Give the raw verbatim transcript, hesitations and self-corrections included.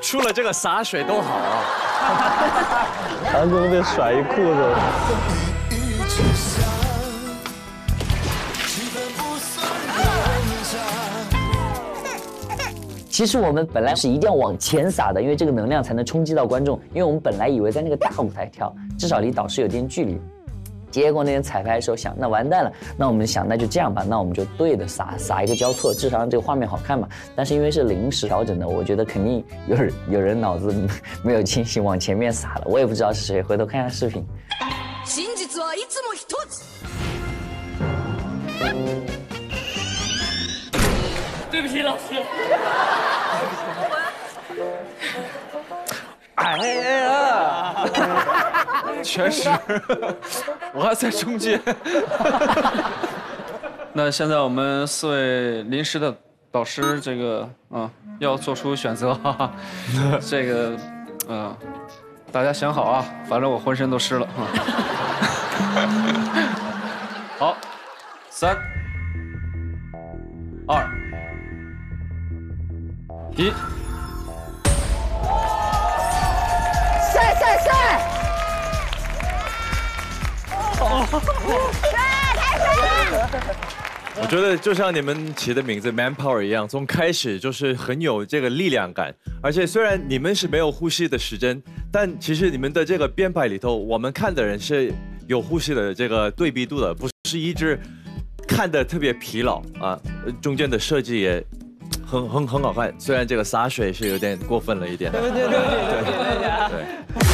出了这个洒水都好啊！韩庚被甩一裤子。 其实我们本来是一定要往前撒的，因为这个能量才能冲击到观众。因为我们本来以为在那个大舞台跳，至少离导师有点距离。结果那天彩排的时候想，那完蛋了。那我们想，那就这样吧，那我们就对着撒，撒一个交错，至少让这个画面好看嘛。但是因为是临时调整的，我觉得肯定有人有人脑子没有清醒，往前面撒了。我也不知道是谁，回头看一下视频。 对不起，老师。哎呀，全是，我还在中间。那现在我们四位临时的导师，这个啊，要做出选择啊。这个，嗯、啊，大家想好啊，反正我浑身都湿了。啊、好，三、二。 一，晒晒晒！晒太帅了！我觉得就像你们起的名字 Man Power 一样，从开始就是很有这个力量感。而且虽然你们是没有呼吸的时间，但其实你们的这个编排里头，我们看的人是有呼吸的这个对比度的，不是一直看的特别疲劳啊。中间的设计也。 很很很好看，虽然这个洒水是有点过分了一点。对对对对对对。